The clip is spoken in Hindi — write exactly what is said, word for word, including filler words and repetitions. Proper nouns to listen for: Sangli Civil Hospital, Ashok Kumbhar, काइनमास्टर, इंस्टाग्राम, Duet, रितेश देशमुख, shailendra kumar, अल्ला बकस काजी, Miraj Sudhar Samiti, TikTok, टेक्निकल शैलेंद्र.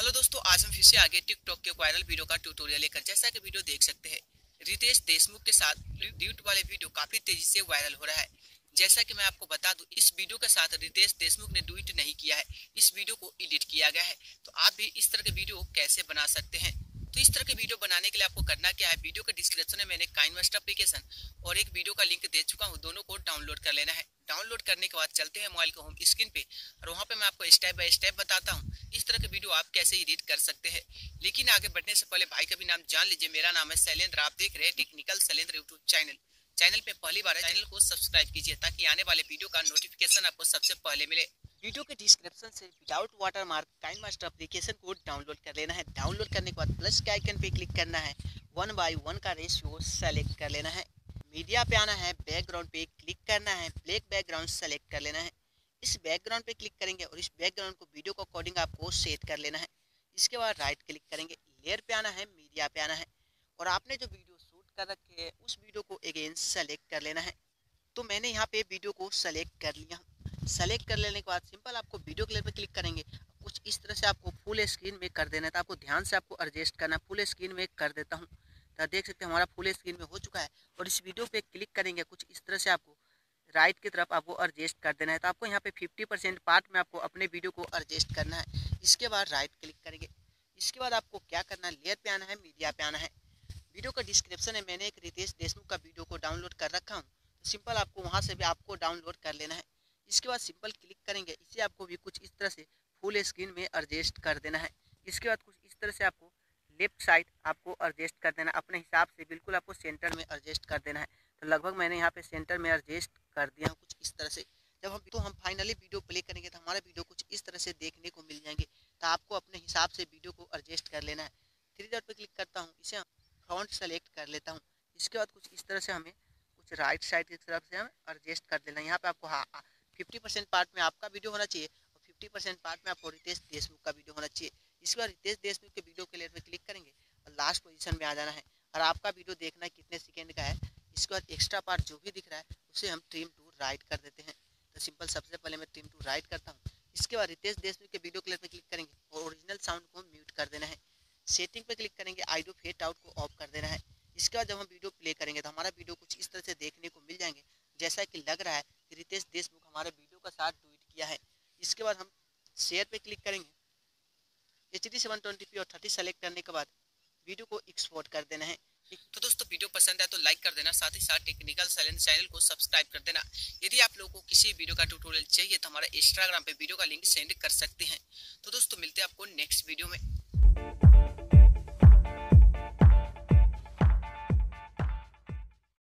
हेलो दोस्तों, आज हम फिर से आगे टिकटॉक के वायरल वीडियो का ट्यूटोरियल लेकर। जैसा कि वीडियो देख सकते हैं, रितेश देशमुख के साथ ड्यूट वाले वीडियो काफी तेजी से वायरल हो रहा है। जैसा कि मैं आपको बता दूं, इस वीडियो के साथ रितेश देशमुख ने ड्यूट नहीं किया है, इस वीडियो को एडिट किया गया है। तो आप भी इस तरह के वीडियो कैसे बना सकते हैं, तो इस तरह के वीडियो बनाने के लिए आपको करना क्या है, वीडियो के डिस्क्रिप्शन में मैंने काइनमास्टर एप्लीकेशन और एक वीडियो का लिंक दे चुका हूँ, दोनों को डाउनलोड कर लेना है। डाउनलोड करने के बाद चलते हैं मोबाइल को होम स्क्रीन पे और वहाँ पे मैं आपको स्टेप बाय स्टेप बताता हूँ इस तरह के वीडियो आप कैसे एडिट कर सकते हैं। लेकिन आगे बढ़ने से पहले भाई का भी नाम जान लीजिए। मेरा नाम है शैलेंद्र, आप देख रहे हैं टेक्निकल शैलेंद्र YouTube channel. Channel पे पहली बार है, चैनल को सब्सक्राइब कीजिए ताकि आने वाले वीडियो का नोटिफिकेशन आपको सबसे पहले मिले। वीडियो के डिस्क्रिप्शन से विदाउट वाटरमार्क काइनमास्टर एप्लीकेशन को डाउनलोड कर लेना है। डाउनलोड करने के बाद प्लस के आइकन पे क्लिक करना है, वन बाई वन का रेशियो सेलेक्ट कर लेना है। मीडिया पे आना है, बैकग्राउंड पे क्लिक करना है, ब्लैक बैकग्राउंड सेलेक्ट कर लेना है। इस बैकग्राउंड पे क्लिक करेंगे और इस बैकग्राउंड को वीडियो को अकॉर्डिंग आपको सेट कर लेना है। इसके बाद राइट क्लिक करेंगे, लेयर पे आना है, मीडिया पे आना है और आपने जो वीडियो शूट कर रखे है उस वीडियो को अगेन सेलेक्ट कर लेना है। तो मैंने यहाँ पे वीडियो को सेलेक्ट कर लिया। सेलेक्ट कर लेने के बाद सिंपल आपको वीडियो क्लिप पे क्लिक करेंगे, कुछ इस तरह से आपको फुल स्क्रीन में कर देना है। तो आपको ध्यान से आपको एडजस्ट करना, फुल स्क्रीन में कर देता हूँ। तो देख सकते हैं हमारा फुल स्क्रीन में हो चुका है और इस वीडियो पे क्लिक करेंगे, कुछ इस तरह से आपको राइट की तरफ आपको एडजस्ट कर देना है। तो आपको यहाँ पे फिफ्टी परसेंट पार्ट में आपको अपने वीडियो को एडजस्ट करना है। इसके बाद राइट क्लिक करेंगे, इसके बाद आपको क्या करना है, लेयर पे आना है, मीडिया पे आना है। वीडियो का डिस्क्रिप्शन है, मैंने एक रितेश देशमुख का वीडियो को डाउनलोड कर रखा हूँ, सिंपल आपको वहाँ से भी आपको डाउनलोड कर लेना है। इसके बाद सिंपल क्लिक करेंगे, इसे आपको भी कुछ इस तरह से फुल स्क्रीन में एडजस्ट कर देना है। इसके बाद कुछ इस तरह से आपको लेफ्ट साइड आपको एडजस्ट कर देना, अपने हिसाब से बिल्कुल आपको सेंटर में एडजस्ट कर देना है। तो लगभग मैंने यहाँ पे सेंटर में एडजस्ट कर दिया कुछ इस तरह से। जब हम तो हम फाइनली वीडियो प्ले करेंगे तो हमारा वीडियो कुछ इस तरह से देखने को मिल जाएंगे। तो आपको अपने हिसाब से वीडियो को एडजस्ट कर लेना है। थ्री डॉट पर क्लिक करता हूँ, इसे फ्रंट सेलेक्ट कर लेता हूँ। इसके बाद कुछ इस तरह से हमें कुछ राइट साइड की तरफ से हमें एडजस्ट कर देना है। यहाँ पर आपको हाँ फिफ्टी परसेंट पार्ट में आपका वीडियो होना चाहिए और फिफ्टी परसेंट पार्ट में आपको रितेश देशमुख का वीडियो होना चाहिए। इसके बाद रितेश देशमुख के वीडियो के लेयर पर क्लिक करेंगे और लास्ट पोजीशन में आ जाना है और आपका वीडियो देखना है कितने सेकंड का है। इसके बाद एक्स्ट्रा पार्ट जो भी दिख रहा है उसे हम ट्रिम टू राइट कर देते हैं। तो सिंपल सबसे पहले मैं ट्रिम टू राइट करता हूँ। इसके बाद रितेश देशमुख के वीडियो के लेयर पर क्लिक करेंगे और ओरिजिनल साउंड को म्यूट कर देना है। सेटिंग पर क्लिक करेंगे, ऑडियो फेड आउट को ऑफ कर देना है। इसके बाद जब हम वीडियो प्ले करेंगे तो हमारा वीडियो कुछ इस तरह से देखने को मिल जाएंगे। जैसा कि लग रहा है कि रितेश देशमुख हमारे वीडियो का साथ ट्वीट किया है। इसके बाद हम शेयर पे क्लिक करेंगे, H D seven twenty P और थर्टी सेलेक्ट करने के बाद वीडियो को एक्सपोर्ट कर देना है। तो दोस्तों, वीडियो पसंद आए तो लाइक कर देना, साथ ही साथ टेक्निकल शैलेंद्र चैनल को सब्सक्राइब कर देना। यदि आप लोगों को किसी वीडियो का ट्यूटोरियल चाहिए तो हमारा इंस्टाग्राम पे वीडियो का लिंक सेंड कर सकते हैं। तो दोस्तों, मिलते हैं आपको नेक्स्ट वीडियो में।